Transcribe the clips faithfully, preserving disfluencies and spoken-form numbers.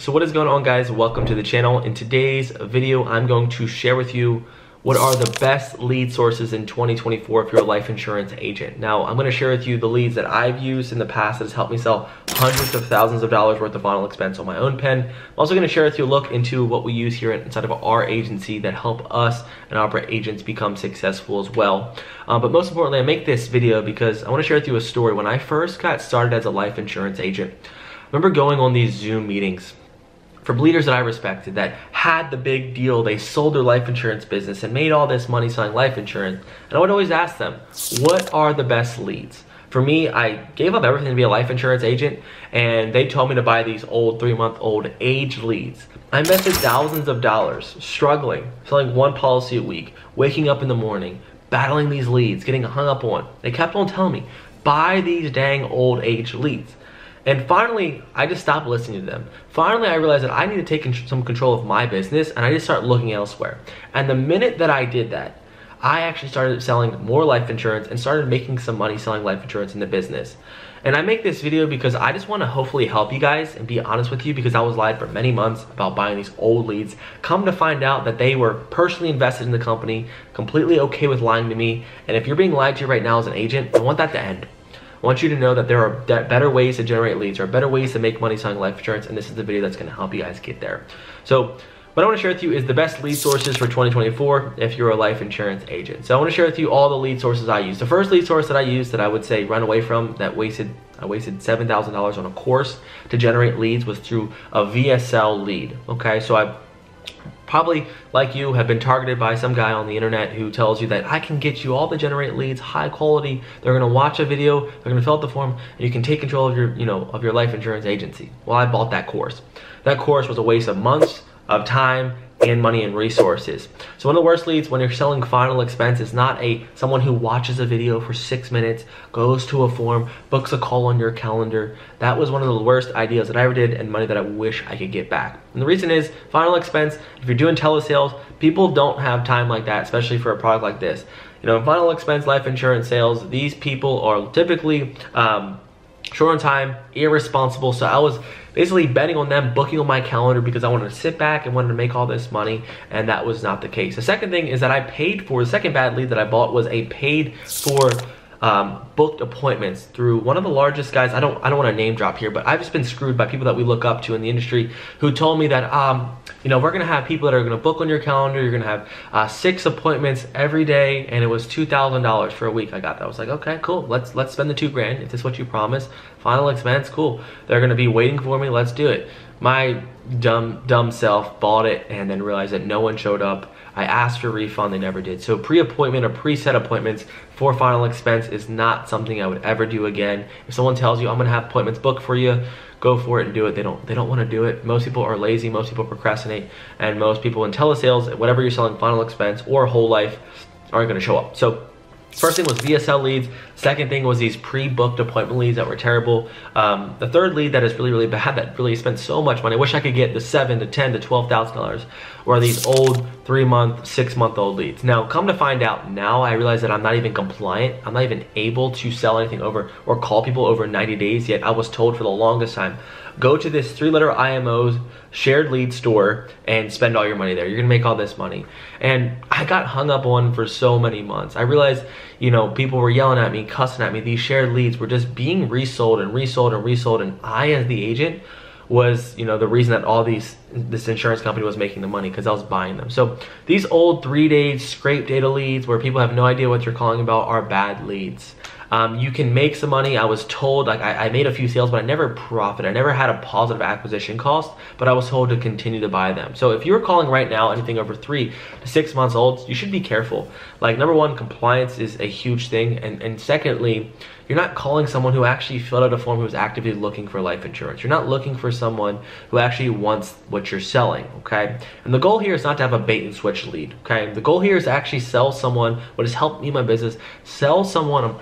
So what is going on, guys? Welcome to the channel. In today's video, I'm going to share with you what are the best lead sources in twenty twenty-four if you're a life insurance agent. Now, I'm going to share with you the leads that I've used in the past that has helped me sell hundreds of thousands of dollars worth of final expense on my own pen. I'm also going to share with you a look into what we use here inside of our agency that help us and our agents become successful as well. Uh, but most importantly, I make this video because I want to share with you a story. When I first got started as a life insurance agent, I remember going on these Zoom meetings from leaders that I respected that had the big deal. They sold their life insurance business and made all this money selling life insurance. And I would always ask them, what are the best leads? For me, I gave up everything to be a life insurance agent, and they told me to buy these old three-month-old age leads. I invested thousands of dollars, struggling, selling one policy a week, waking up in the morning, battling these leads, getting hung up on. They kept on telling me, buy these dang old age leads. And finally, I just stopped listening to them. Finally, I realized that I need to take some control of my business, and I just started looking elsewhere. And the minute that I did that, I actually started selling more life insurance and started making some money selling life insurance in the business. And I make this video because I just want to hopefully help you guys and be honest with you, because I was lied for many months about buying these old leads. Come to find out that they were personally invested in the company, completely okay with lying to me. And if you're being lied to right now as an agent, I want that to end. I want you to know that there are better ways to generate leads, or better ways to make money selling life insurance, and this is the video that's going to help you guys get there. So what I want to share with you is the best lead sources for twenty twenty-four if you're a life insurance agent. So I want to share with you all the lead sources I use. The first lead source that I used that I would say run away from, that wasted I wasted seven thousand dollars on a course to generate leads, was through a V S L lead. Okay, so I probably, like you, have been targeted by some guy on the internet who tells you that I can get you all the generate leads, high quality. They're going to watch a video, they're going to fill out the form, and you can take control of your, you know, of your life insurance agency. Well, I bought that course. That course was a waste of months of time and money and resources. So one of the worst leads when you're selling final expense is not a someone who watches a video for six minutes, goes to a form, books a call on your calendar. That was one of the worst ideas that I ever did, and money that I wish I could get back. And the reason is, final expense, if you're doing telesales, people don't have time like that, especially for a product like this. You know, final expense, life insurance sales, these people are typically um, short on time, irresponsible. So I was basically betting on them, booking on my calendar because I wanted to sit back and wanted to make all this money, and that was not the case. The second thing is that I paid for, the second bad lead that I bought was a paid for um, booked appointments through one of the largest guys. I don't I don't want to name drop here, but I've just been screwed by people that we look up to in the industry who told me that, um, you know, we're going to have people that are going to book on your calendar. You're going to have uh, six appointments every day, and it was two thousand dollars for a week. I got that. I was like, okay, cool. Let's let's spend the two grand. If this is what you promised, final expense, cool. They're going to be waiting for me. Let's do it. My dumb, dumb self bought it and then realized that no one showed up. I asked for a refund, they never did. So pre-appointment or preset appointments for final expense is not something I would ever do again. If someone tells you, I'm gonna have appointments booked for you, go for it and do it. They don't they don't wanna do it. Most people are lazy, most people procrastinate, and most people in telesales, whatever you're selling, final expense or whole life, aren't gonna show up. So first thing was V S L leads. Second thing was these pre-booked appointment leads that were terrible. Um, the third lead that is really, really bad, that really spent so much money, I wish I could get the seven to ten to twelve thousand dollars, were these old three-month, six-month-old leads. Now, come to find out, now I realize that I'm not even compliant. I'm not even able to sell anything over or call people over ninety days. Yet I was told for the longest time, go to this three-letter I M O's shared lead store and spend all your money there. You're gonna make all this money. And I got hung up on for so many months. I realized, you know, people were yelling at me, cussing at me. These shared leads were just being resold and resold and resold. And I, as the agent, was, you know, the reason that all these, this insurance company was making the money, because I was buying them. So these old three-day scrape data leads where people have no idea what you're calling about are bad leads. Um, you can make some money. I was told, like, I, I made a few sales, but I never profited. I never had a positive acquisition cost, but I was told to continue to buy them. So if you're calling right now anything over three to six months old, you should be careful. Like, number one, compliance is a huge thing. And, and secondly, you're not calling someone who actually filled out a form, who's actively looking for life insurance. You're not looking for someone who actually wants what you're selling, okay? And the goal here is not to have a bait and switch lead, okay? The goal here is to actually sell someone, what has helped me in my business, sell someone,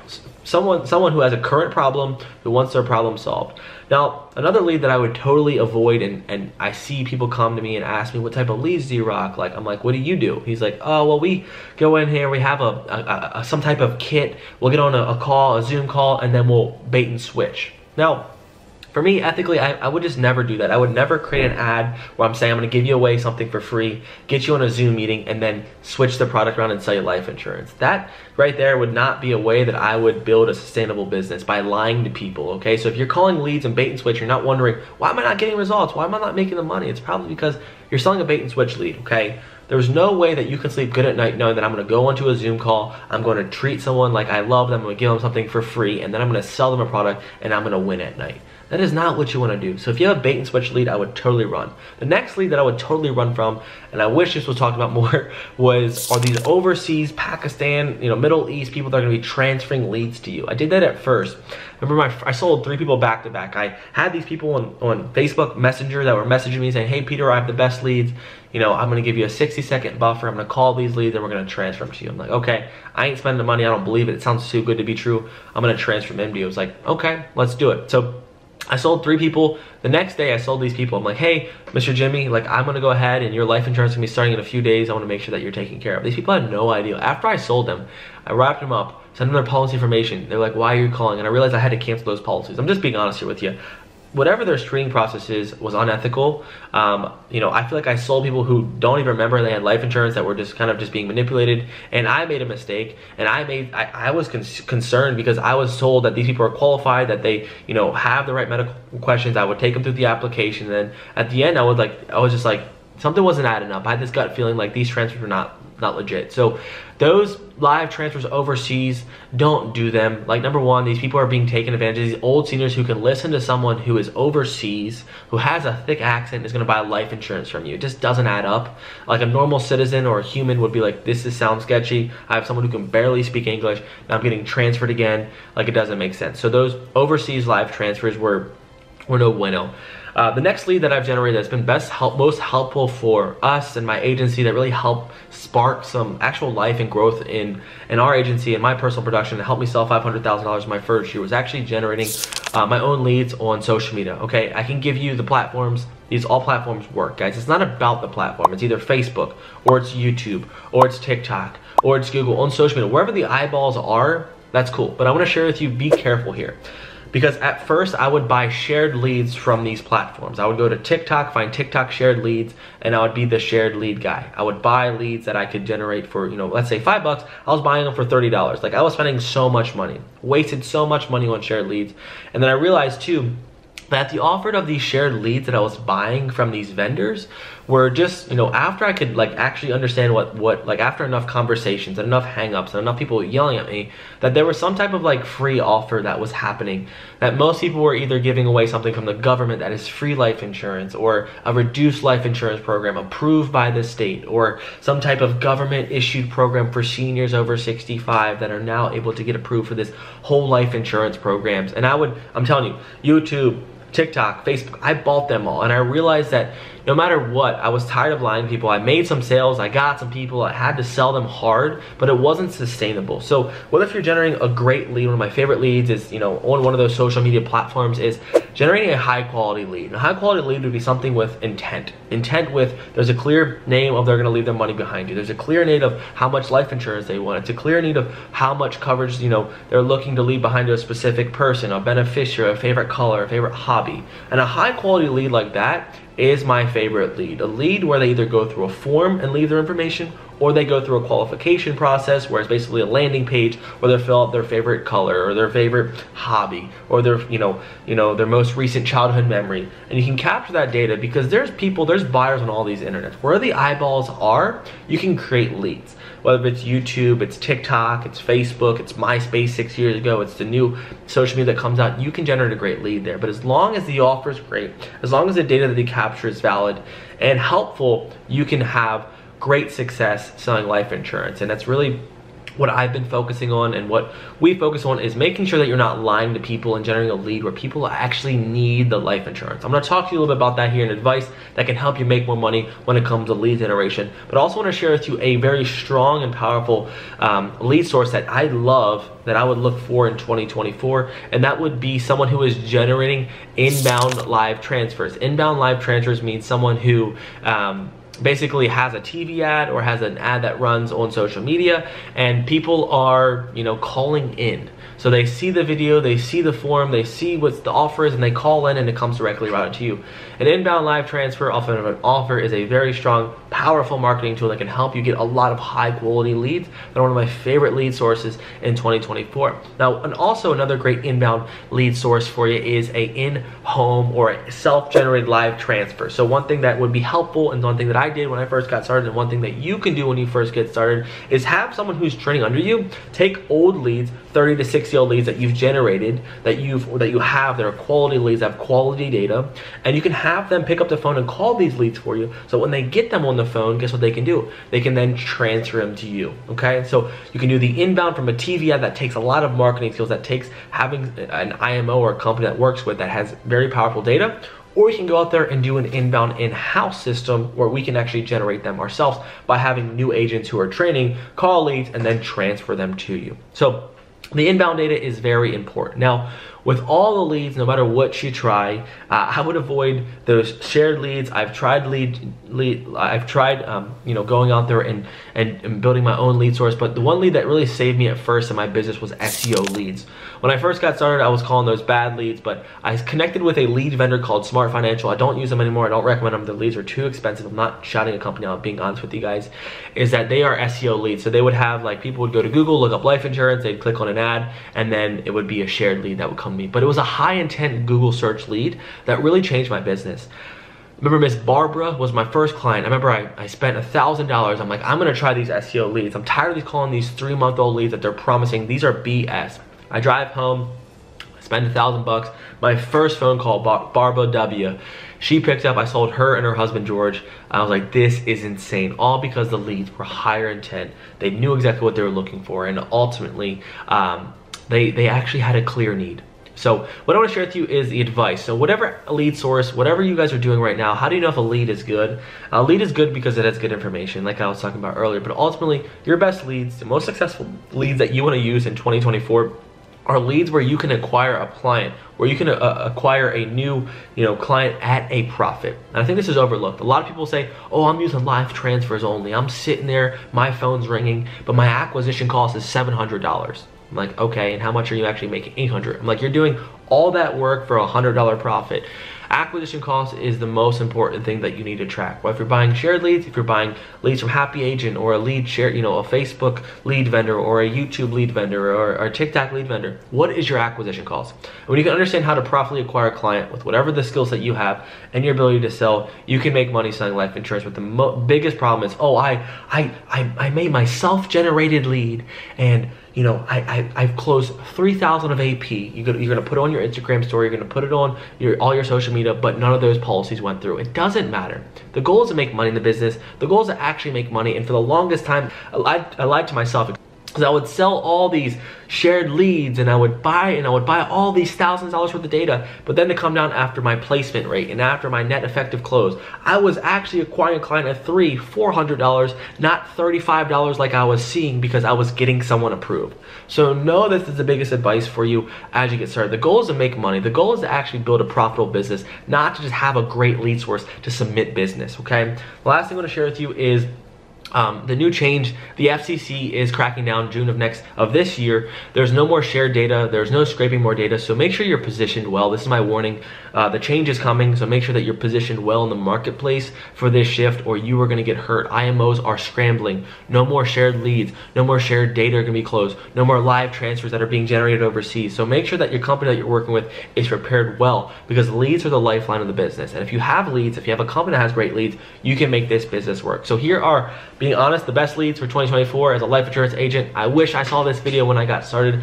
someone, someone who has a current problem, who wants their problem solved. Now, another lead that I would totally avoid, and, and I see people come to me and ask me, what type of leads do you rock? Like, I'm like, what do you do? He's like, oh, well, we go in here, we have a, a, a some type of kit, we'll get on a, a call, a Zoom call, and then we'll bait and switch. Now, For me, ethically, I, I would just never do that. I would never create an ad where I'm saying I'm going to give you away something for free, get you on a Zoom meeting, and then switch the product around and sell you life insurance. That right there would not be a way that I would build a sustainable business, by lying to people, okay? So if you're calling leads and bait and switch, you're not wondering, why am I not getting results? Why am I not making the money? It's probably because you're selling a bait and switch lead, okay? There's no way that you can sleep good at night knowing that I'm going to go onto a Zoom call, I'm going to treat someone like I love them, I'm going to give them something for free, and then I'm going to sell them a product, and I'm going to win at night. That is not what you want to do. So if you have a bait and switch lead, I would totally run. The next lead that I would totally run from, and I wish this was talked about more, was are these overseas, Pakistan, you know, Middle East people that are going to be transferring leads to you. I did that at first. Remember, my, I sold three people back to back. I had these people on, on Facebook Messenger that were messaging me saying, hey, Peter, I have the best leads. You know, I'm going to give you a sixty second buffer. I'm going to call these leads and we're going to transfer them to you. I'm like, okay, I ain't spending the money. I don't believe it. It sounds too good to be true. I'm going to transfer them to you. I was like, okay, let's do it. So I sold three people. The next day I sold these people. I'm like, hey, Mister Jimmy, like I'm gonna go ahead and your life insurance is gonna be starting in a few days. I wanna make sure that you're taken care of. These people had no idea. After I sold them, I wrapped them up, sent them their policy information. They're like, why are you calling? And I realized I had to cancel those policies. I'm just being honest here with you. Whatever their screening process is was unethical. Um, you know, I feel like I sold people who don't even remember they had life insurance, that were just kind of just being manipulated. And I made a mistake. And I made I, I was con concerned because I was told that these people are qualified, that they you know have the right medical questions. I would take them through the application. And then at the end, I was like, I was just like something wasn't adding up. I had this gut feeling like these transfers were not not legit. So those live transfers overseas, don't do them. Like, number one, these people are being taken advantage of. These old seniors who can listen to someone who is overseas, who has a thick accent, is going to buy life insurance from you. It just doesn't add up. Like, a normal citizen or a human would be like, this is sounds sketchy. I have someone who can barely speak English. Now I'm getting transferred again. Like, it doesn't make sense. So those overseas live transfers were were no bueno. Uh, the next lead that I've generated that's been best help, most helpful for us and my agency, that really helped spark some actual life and growth in, in our agency and my personal production, that helped me sell five hundred thousand dollars in my first year, was actually generating uh, my own leads on social media. Okay, I can give you the platforms. These all platforms work, guys. It's not about the platform. It's either Facebook or it's YouTube or it's TikTok or it's Google. On social media, wherever the eyeballs are, that's cool. But I want to share with you, be careful here. Because at first, I would buy shared leads from these platforms. I would go to TikTok, find TikTok shared leads, and I would be the shared lead guy. I would buy leads that I could generate for, you know, let's say five bucks. I was buying them for thirty dollars. Like, I was spending so much money, wasted so much money on shared leads. And then I realized too, that the offer of these shared leads that I was buying from these vendors were just, you know, after I could like actually understand what, what like after enough conversations and enough hangups and enough people yelling at me, that there was some type of like free offer that was happening, that most people were either giving away something from the government that is free life insurance, or a reduced life insurance program approved by the state, or some type of government issued program for seniors over sixty-five that are now able to get approved for this whole life insurance programs. And I would, I'm telling you, YouTube, TikTok, Facebook, I bought them all. And I realized that no matter what, I was tired of lying to people. I made some sales, I got some people, I had to sell them hard, but it wasn't sustainable. So what if you're generating a great lead? One of my favorite leads is, you know, on one of those social media platforms, is generating a high quality lead. And a high quality lead would be something with intent. Intent with, there's a clear name of they're gonna leave their money behind you. There's a clear need of how much life insurance they want. It's a clear need of how much coverage, you know, they're looking to leave behind to a specific person, a beneficiary, a favorite color, a favorite hobby. And a high quality lead like that is my favorite lead. A lead where they either go through a form and leave their information, or they go through a qualification process where it's basically a landing page where they fill out their favorite color or their favorite hobby or their, you know, you know, their most recent childhood memory. And you can capture that data, because there's people, there's buyers on all these internets. Where the eyeballs are, you can create leads. Whether it's YouTube, it's TikTok, it's Facebook, it's MySpace six years ago, it's the new social media that comes out, you can generate a great lead there. But as long as the offer is great, as long as the data that they capture is valid and helpful, you can have great success selling life insurance. And that's really what I've been focusing on, and what we focus on is making sure that you're not lying to people and generating a lead where people actually need the life insurance. I'm gonna talk to you a little bit about that here, and advice that can help you make more money when it comes to lead generation. But I also wanna share with you a very strong and powerful um, lead source that I love, that I would look for in twenty twenty-four, and that would be someone who is generating inbound live transfers. Inbound live transfers means someone who, um, basically has a T V ad or has an ad that runs on social media, and people are, you know, calling in. So they see the video, they see the form, they see what the offer is, and they call in, and it comes directly routed to you. An inbound live transfer off of an offer is a very strong, powerful marketing tool that can help you get a lot of high quality leads. They're one of my favorite lead sources in twenty twenty-four. Now, and also another great inbound lead source for you is a in-home or a self-generated live transfer. So one thing that would be helpful, and one thing that I did when I first got started, and one thing that you can do when you first get started, is have someone who's training under you take old leads, thirty to sixty old leads that you've generated, that you've or that you have, that are quality leads, that have quality data, and you can have them pick up the phone and call these leads for you. So when they get them on the phone, guess what they can do? They can then transfer them to you. Okay, so you can do the inbound from a T V ad. That takes a lot of marketing skills. That takes having an I M O or a company that works with that has very powerful data. Or you can go out there and do an inbound in-house system where we can actually generate them ourselves by having new agents who are training call leads and then transfer them to you. So the inbound data is very important. Now, with all the leads, no matter what you try, uh, I would avoid those shared leads. I've tried lead, lead I've tried, um, you know, going out there and, and and building my own lead source. But the one lead that really saved me at first in my business was S E O leads. When I first got started, I was calling those bad leads, but I connected with a lead vendor called Smart Financial. I don't use them anymore. I don't recommend them. The leads are too expensive. I'm not shouting a company out. Being honest with you guys, is that they are S E O leads. So they would have, like, people would go to Google, look up life insurance, they'd click on an ad, and then it would be a shared lead that would come. Me, but it was a high intent Google search lead that really changed my business. Remember, Miss Barbara was my first client. I remember I, I spent a thousand dollars. I'm like, I'm gonna try these S E O leads. I'm tired of these calling these three month old leads that they're promising. These are B S. I drive home, spend a thousand bucks. My first phone call, Bar Barbara W. She picked up, I sold her and her husband George. I was like, this is insane. All because the leads were higher intent. They knew exactly what they were looking for, and ultimately um, they, they actually had a clear need. So what I want to share with you is the advice. So whatever lead source, whatever you guys are doing right now, how do you know if a lead is good? A lead is good because it has good information, like I was talking about earlier. But ultimately, your best leads, the most successful leads that you want to use in twenty twenty-four are leads where you can acquire a client, where you can uh, acquire a new, you know, client at a profit. And I think this is overlooked. A lot of people say, oh, I'm using live transfers only. I'm sitting there, my phone's ringing, but my acquisition cost is seven hundred dollars. I'm like, okay, and how much are you actually making? eight hundred dollars. I'm like, you're doing all that work for a one hundred dollar profit. Acquisition cost is the most important thing that you need to track. Well, if you're buying shared leads, if you're buying leads from Happy Agent or a lead share, you know, a Facebook lead vendor or a YouTube lead vendor or, or a TikTok lead vendor, what is your acquisition cost? And when you can understand how to profitably acquire a client with whatever the skills that you have and your ability to sell, you can make money selling life insurance. But the mo biggest problem is, oh, I, I, I, I made my self-generated lead, and you know, I, I, I've closed three thousand of A P. You're gonna, you're gonna put it on your Instagram story, you're gonna put it on your all your social media, but none of those policies went through. It doesn't matter. The goal is to make money in the business. The goal is to actually make money. And for the longest time, I lied, I lied to myself, because I would sell all these shared leads, and I would buy and I would buy all these thousands of dollars worth of data, but then to come down after my placement rate and after my net effective close, I was actually acquiring a client at three, four hundred dollars, not thirty-five dollars like I was seeing, because I was getting someone approved. So know this is the biggest advice for you as you get started. The goal is to make money. The goal is to actually build a profitable business, not to just have a great lead source to submit business. Okay. The last thing I want to share with you is Um, the new change. The F C C is cracking down June of next of this year. There's no more shared data. There's no scraping more data. So make sure you're positioned well. This is my warning. Uh, the change is coming. So make sure that you're positioned well in the marketplace for this shift, or you are going to get hurt. I M Os are scrambling. No more shared leads. No more shared data are going to be closed. No more live transfers that are being generated overseas. So make sure that your company that you're working with is prepared well, because leads are the lifeline of the business. And if you have leads, if you have a company that has great leads, you can make this business work. So here are, being honest, the best leads for twenty twenty-four as a life insurance agent. I wish I saw this video when I got started.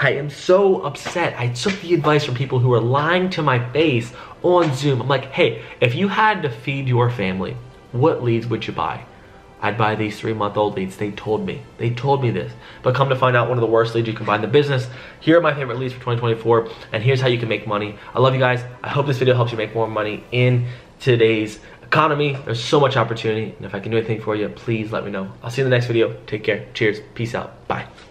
I am so upset. I took the advice from people who were lying to my face on Zoom. I'm like, hey, if you had to feed your family, what leads would you buy? I'd buy these three-month-old leads. They told me. They told me this. But come to find out, one of the worst leads you can buy in the business. Here are my favorite leads for twenty twenty-four, and here's how you can make money. I love you guys. I hope this video helps you make more money in today's economy. There's so much opportunity, and if I can do anything for you, please let me know. I'll see you in the next video. Take care. Cheers. Peace out. Bye.